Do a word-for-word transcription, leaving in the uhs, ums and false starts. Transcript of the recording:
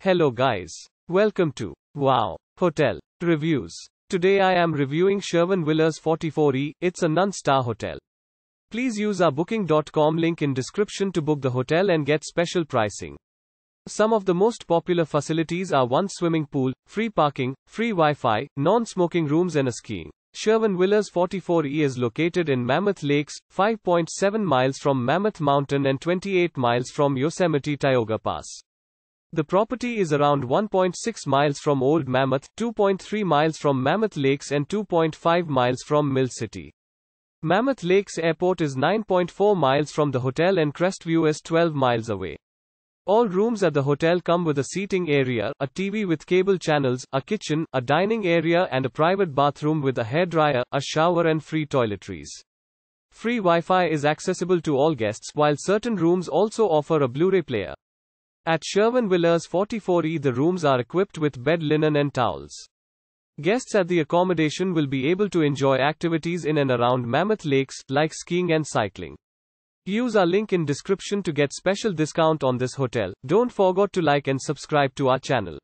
Hello guys. Welcome to Wow Hotel Reviews. Today I am reviewing Sherwin Villas forty-four E. It's a non-star hotel. Please use our booking dot com link in description to book the hotel and get special pricing. Some of the most popular facilities are one swimming pool, free parking, free Wi-Fi, non-smoking rooms and a skiing. Sherwin Villas forty-four E is located in Mammoth Lakes, five point seven miles from Mammoth Mountain and twenty-eight miles from Yosemite Tioga Pass. The property is around one point six miles from Old Mammoth, two point three miles from Mammoth Lakes and two point five miles from Mill City. Mammoth Lakes Airport is nine point four miles from the hotel and Crestview is twelve miles away. All rooms at the hotel come with a seating area, a T V with cable channels, a kitchen, a dining area and a private bathroom with a hairdryer, a shower and free toiletries. Free Wi-Fi is accessible to all guests, while certain rooms also offer a Blu-ray player. At Sherwin Villas forty-four E, the rooms are equipped with bed linen and towels. Guests at the accommodation will be able to enjoy activities in and around Mammoth Lakes, like skiing and cycling. Use our link in description to get special discount on this hotel. Don't forget to like and subscribe to our channel.